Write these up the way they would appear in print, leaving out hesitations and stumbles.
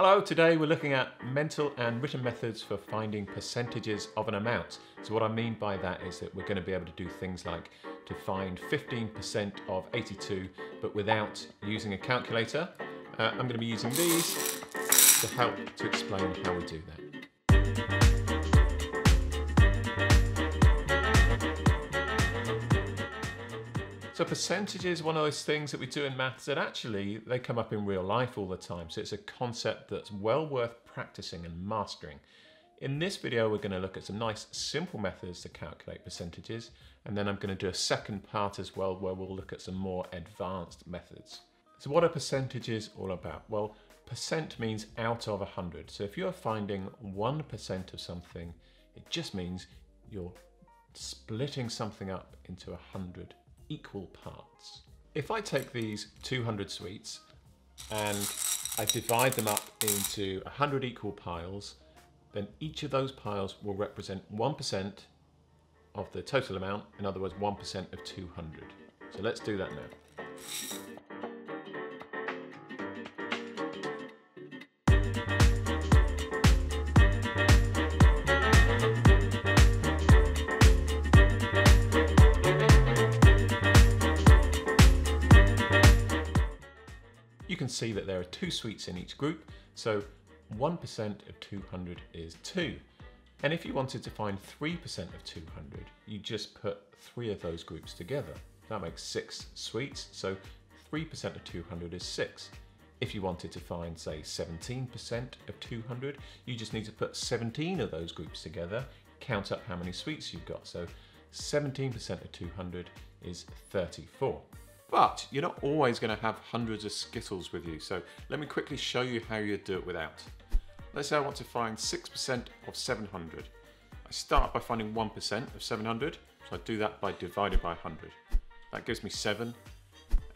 Hello, today we're looking at mental and written methods for finding percentages of an amount. So what I mean by that is that we're going to be able to do things like to find 15% of 82, but without using a calculator. I'm going to be using these to help to explain how we do that. So percentage is one of those things that we do in maths that actually they come up in real life all the time. So it's a concept that's well worth practicing and mastering. In this video, we're going to look at some nice simple methods to calculate percentages. And then I'm going to do a second part as well, where we'll look at some more advanced methods. So what are percentages all about? Well, percent means out of 100. So if you're finding 1% of something, it just means you're splitting something up into 100 equal parts. If I take these 200 sweets and I divide them up into 100 equal piles, then each of those piles will represent 1% of the total amount, in other words 1% of 200. So let's do that now. You can see that there are two sweets in each group, so 1% of 200 is 2. And if you wanted to find 3% of 200, you just put three of those groups together. That makes 6 sweets, so 3% of 200 is 6. If you wanted to find, say, 17% of 200, you just need to put 17 of those groups together, count up how many sweets you've got. So 17% of 200 is 34. But you're not always going to have hundreds of Skittles with you, so let me quickly show you how you do it without. Let's say I want to find 6% of 700. I start by finding 1% of 700, so I do that by dividing by 100. That gives me 7,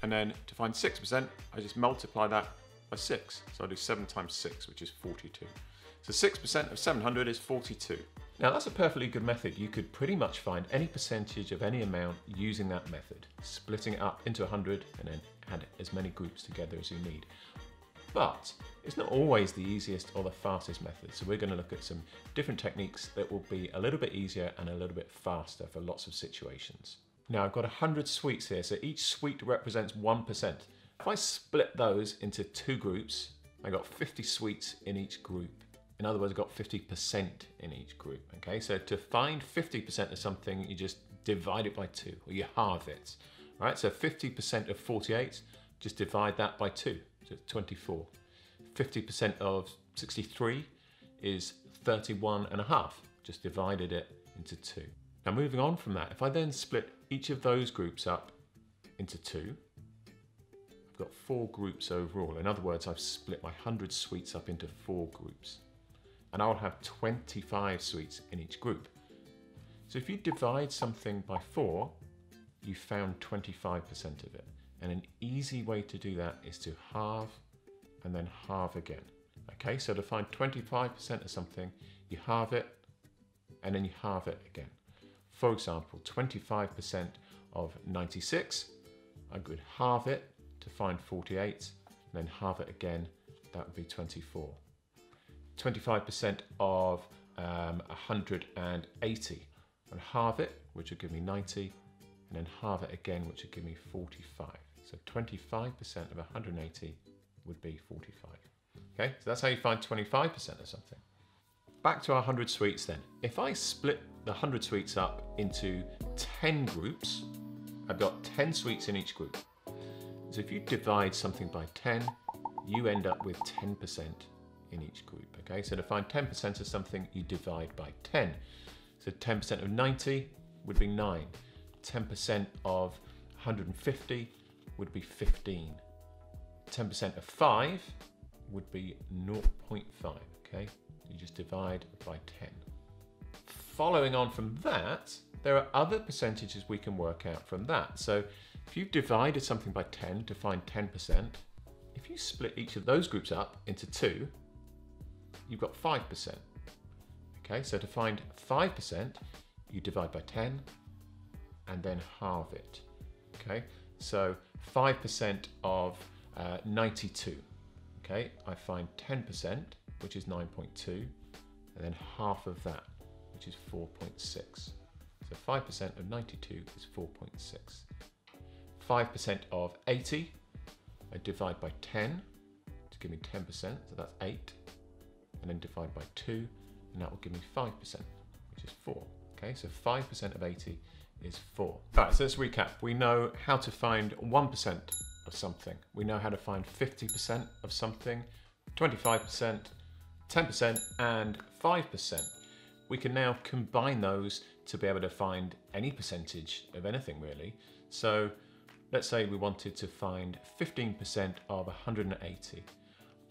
and then to find 6%, I just multiply that by 6. So I do 7 times 6, which is 42. So 6% of 700 is 42. Now that's a perfectly good method. You could pretty much find any percentage of any amount using that method, splitting it up into 100 and then add as many groups together as you need. But it's not always the easiest or the fastest method, so we're going to look at some different techniques that will be a little bit easier and a little bit faster for lots of situations. Now I've got 100 sweets here, so each sweet represents 1%. If I split those into two groups, I got 50 sweets in each group. In other words, I've got 50% in each group, okay? So to find 50% of something, you just divide it by 2, or you halve it, all right? So 50% of 48, just divide that by 2, so it's 24. 50% of 63 is 31.5, just divided it into 2. Now moving on from that, if I then split each of those groups up into 2, I've got 4 groups overall. In other words, I've split my 100 sweets up into 4 groups. And I'll have 25 sweets in each group. So if you divide something by 4, you found 25% of it. And an easy way to do that is to halve and then halve again. Okay, so to find 25% of something, you halve it and then you halve it again. For example, 25% of 96, I could halve it to find 48, and then halve it again, that would be 24. 25% of 180, and halve it, which would give me 90, and then halve it again, which would give me 45. So 25% of 180 would be 45. Okay, so that's how you find 25% of something. Back to our 100 sweets then. If I split the 100 sweets up into 10 groups, I've got 10 sweets in each group. So if you divide something by 10, you end up with 10% in each group, okay? So to find 10% of something, you divide by 10. So 10% of 90 would be 9. 10% of 150 would be 15. 10% of 5 would be 0.5, okay? You just divide by 10. Following on from that, there are other percentages we can work out from that. So if you've divided something by 10 to find 10%, if you split each of those groups up into 2, you've got 5%. Okay, so to find 5%, you divide by 10 and then halve it. Okay, so 5% of 92. Okay, I find 10%, which is 9.2, and then half of that, which is 4.6. So 5% of 92 is 4.6. 5% of 80, I divide by 10 to give me 10%, so that's 8, and then divide by 2, and that will give me 5%, which is 4. Okay, so 5% of 80 is 4. All right, so let's recap. We know how to find 1% of something. We know how to find 50% of something, 25%, 10%, and 5%. We can now combine those to be able to find any percentage of anything, really. So let's say we wanted to find 15% of 180.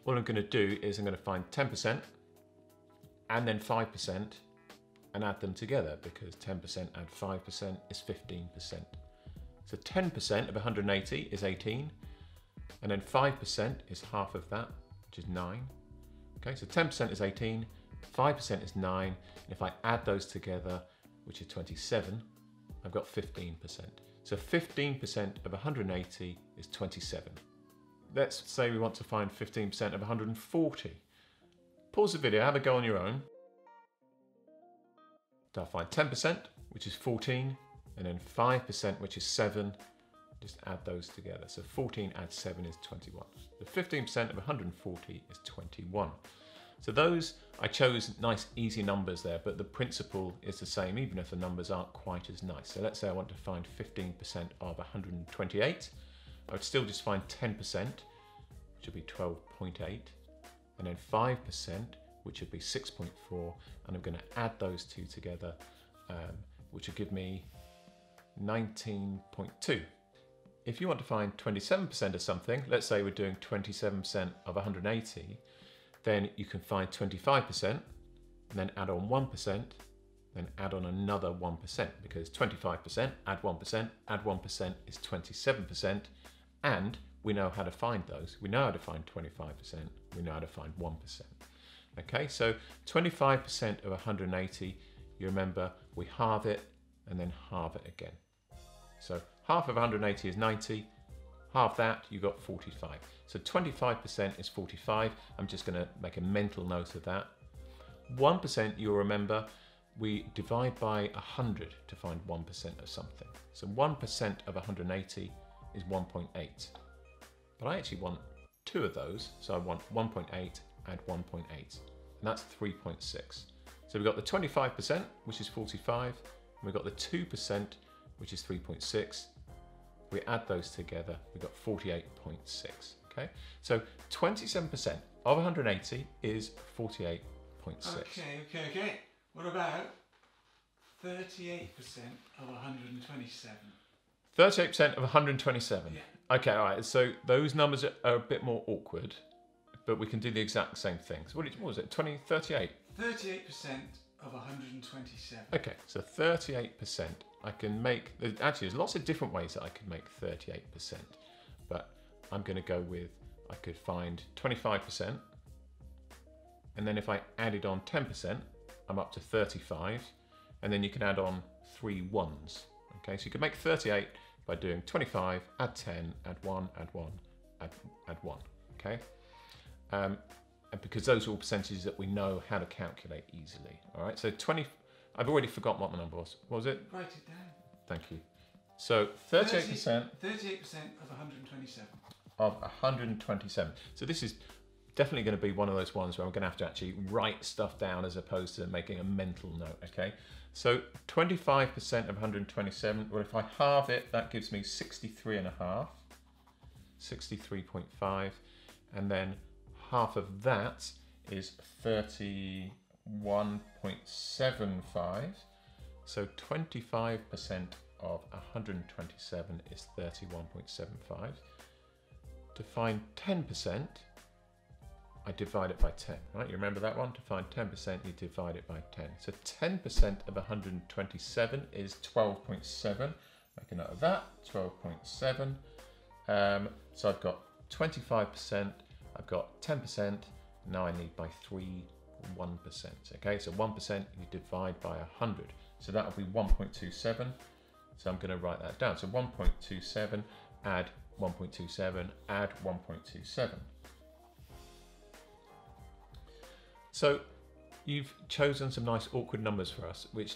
All I'm gonna do is I'm gonna find 10% and then 5% and add them together, because 10% add 5% is 15%. So 10% of 180 is 18, and then 5% is half of that, which is 9. Okay, so 10% is 18, 5% is 9, and if I add those together, which is 27, I've got 15%. So 15% of 180 is 27. Let's say we want to find 15% of 140. Pause the video, have a go on your own. So I'll find 10%, which is 14, and then 5%, which is 7, just add those together. So 14 add 7 is 21. The 15% of 140 is 21. So those, I chose nice easy numbers there, but the principle is the same, even if the numbers aren't quite as nice. So let's say I want to find 15% of 128. I would still just find 10%, which would be 12.8, and then 5%, which would be 6.4, and I'm going to add those two together, which would give me 19.2. If you want to find 27% of something, let's say we're doing 27% of 180, then you can find 25% and then add on 1%, then add on another 1%, because 25% add 1%, add 1% is 27%, and we know how to find those. We know how to find 25%, we know how to find 1%. Okay, so 25% of 180, you remember we halve it and then halve it again. So half of 180 is 90, half that, you got 45. So 25% is 45. I'm just gonna make a mental note of that. 1%, you'll remember, we divide by 100 to find 1% of something. So 1% of 180 is 1.8. But I actually want two of those, so I want 1.8 add 1.8, and that's 3.6. So we've got the 25%, which is 45, and we've got the 2%, which is 3.6. We add those together, we've got 48.6, okay? So 27% of 180 is 48.6. Okay. What about 38% of 127? 38% of 127. Yeah. Okay, all right, so those numbers are a bit more awkward, but we can do the exact same thing. So what was it, 38? 38% of 127. Okay, so 38%. I can make, actually there's lots of different ways that I could make 38%, but I'm gonna go with, I could find 25%, and then if I added on 10%, I'm up to 35, and then you can add on 3 ones. Okay, so you can make 38 by doing 25, add 10, add 1, add 1, add 1, okay? And because those are all percentages that we know how to calculate easily, all right? So 20, I've already forgotten what my number was. What was it? Write it down. Thank you. So 38%. 38% of 127. Of 127. So this is definitely going to be one of those ones where I'm going to have to actually write stuff down as opposed to making a mental note, okay? So 25% of 127, well, if I halve it, that gives me 63.5, 63.5, and then half of that is 31.75. So 25% of 127 is 31.75. To find 10%, I divide it by 10, right? You remember that one? To find 10%, you divide it by 10. So 10% of 127 is 12.7. Make a note of that, 12.7. So I've got 25%, I've got 10%, now I need by 3 1%. Okay, so 1% you divide by 100, so that will be 1.27. So I'm going to write that down. So 1.27 add 1.27 add 1.27. So you've chosen some nice awkward numbers for us, which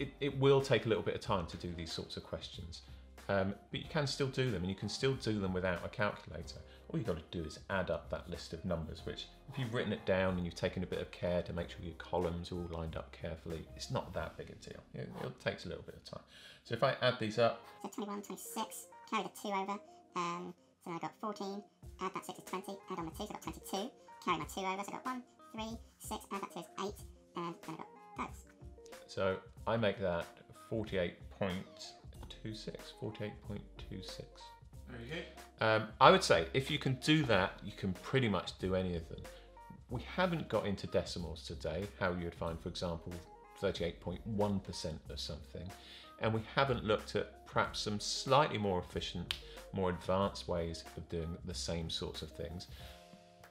it will take a little bit of time to do these sorts of questions. But you can still do them, and you can still do them without a calculator. All you've got to do is add up that list of numbers, which if you've written it down and you've taken a bit of care to make sure your columns are all lined up carefully, it's not that big a deal. It takes a little bit of time. So if I add these up... So 21, 26, carry the 2 over, so then I got 14, add that 6 is 20, add on the 2, so I got 22, carry my 2 over, so I got 1, 3, 6, add that 2 is 8, and then I got those. So I make that 48.26. There you go. I would say if you can do that, you can pretty much do any of them. We haven't got into decimals today, how you would find, for example, 38.1% or something, and we haven't looked at perhaps some slightly more efficient, more advanced ways of doing the same sorts of things,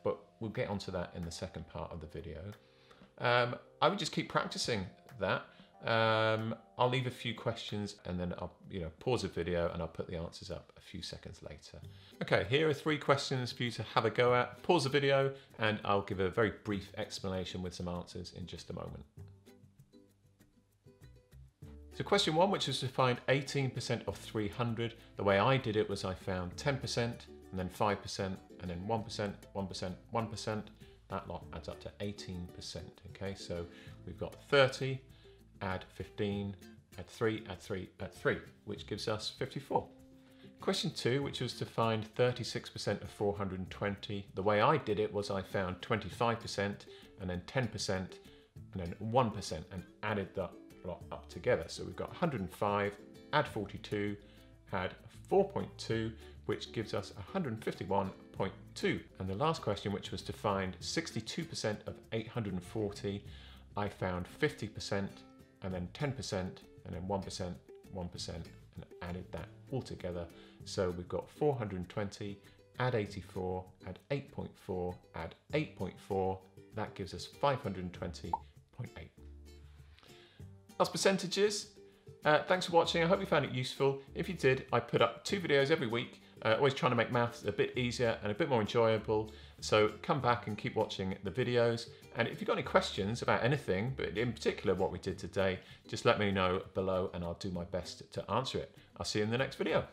but we'll get onto that in the second part of the video. I would just keep practicing that. I'll leave a few questions and then I'll pause the video and I'll put the answers up a few seconds later. Okay, here are 3 questions for you to have a go at. Pause the video and I'll give a very brief explanation with some answers in just a moment. So question 1, which was to find 18% of 300. The way I did it was I found 10% and then 5% and then 1%, 1%, 1%. That lot adds up to 18%. Okay, so we've got 30. Add 15, add 3, add 3, add 3, which gives us 54. Question 2, which was to find 36% of 420. The way I did it was I found 25% and then 10% and then 1% and added that lot up together. So we've got 105, add 42, add 4.2, which gives us 151.2. And the last question, which was to find 62% of 840, I found 50%. And then 10%, and then 1%, 1%, and added that all together. So we've got 420, add 84, add 8.4, add 8.4. That gives us 520.8. That's percentages. Thanks for watching. I hope you found it useful. If you did, I put up 2 videos every week, always trying to make maths a bit easier and a bit more enjoyable. So come back and keep watching the videos. And if you've got any questions about anything, but in particular what we did today, just let me know below and I'll do my best to answer it. I'll see you in the next video.